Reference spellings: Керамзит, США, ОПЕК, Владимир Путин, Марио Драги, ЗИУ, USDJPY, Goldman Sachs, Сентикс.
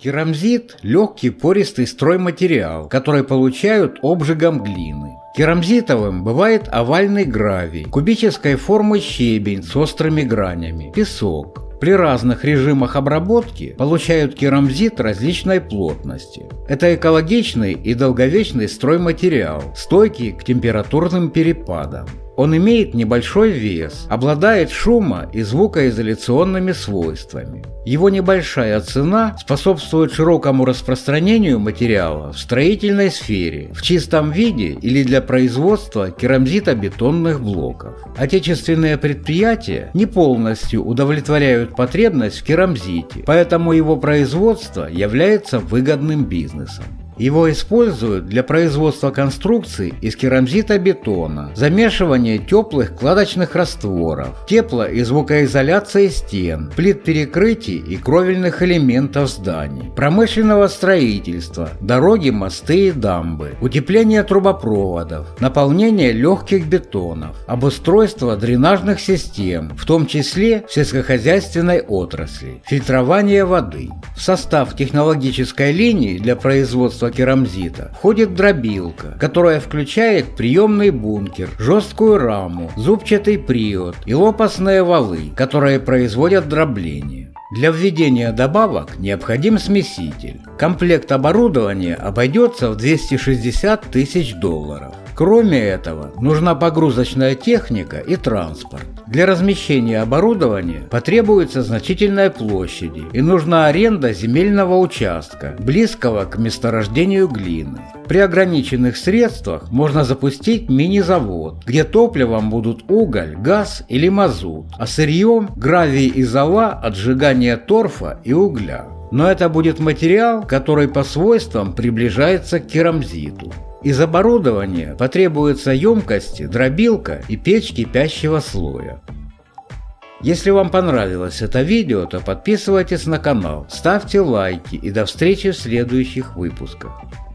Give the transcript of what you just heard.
Керамзит – легкий пористый стройматериал, который получают обжигом глины. Керамзитовым бывает овальный гравий, кубической формы щебень с острыми гранями, песок. При разных режимах обработки получают керамзит различной плотности. Это экологичный и долговечный стройматериал, стойкий к температурным перепадам. Он имеет небольшой вес, обладает шумо- и звукоизоляционными свойствами. Его небольшая цена способствует широкому распространению материала в строительной сфере, в чистом виде или для производства керамзитобетонных блоков. Отечественные предприятия не полностью удовлетворяют потребность в керамзите, поэтому его производство является выгодным бизнесом. Его используют для производства конструкций из керамзитобетона, замешивания теплых кладочных растворов, тепло- и звукоизоляции стен, плит перекрытий и кровельных элементов зданий, промышленного строительства, дороги, мосты и дамбы, утепления трубопроводов, наполнения легких бетонов, обустройство дренажных систем, в том числе в сельскохозяйственной отрасли, фильтрование воды. В состав технологической линии для производства керамзита входит дробилка, которая включает приемный бункер, жесткую раму, зубчатый приод и лопастные валы, которые производят дробление. Для введения добавок необходим смеситель. Комплект оборудования обойдется в $260 000. Кроме этого, нужна погрузочная техника и транспорт. Для размещения оборудования потребуется значительная площадь и нужна аренда земельного участка, близкого к месторождению глины. При ограниченных средствах можно запустить мини-завод, где топливом будут уголь, газ или мазут, а сырьем – гравий и зола от сжигания торфа и угля. Но это будет материал, который по свойствам приближается к керамзиту. Из оборудования потребуются емкости, дробилка и печь кипящего слоя. Если вам понравилось это видео, то подписывайтесь на канал, ставьте лайки и до встречи в следующих выпусках.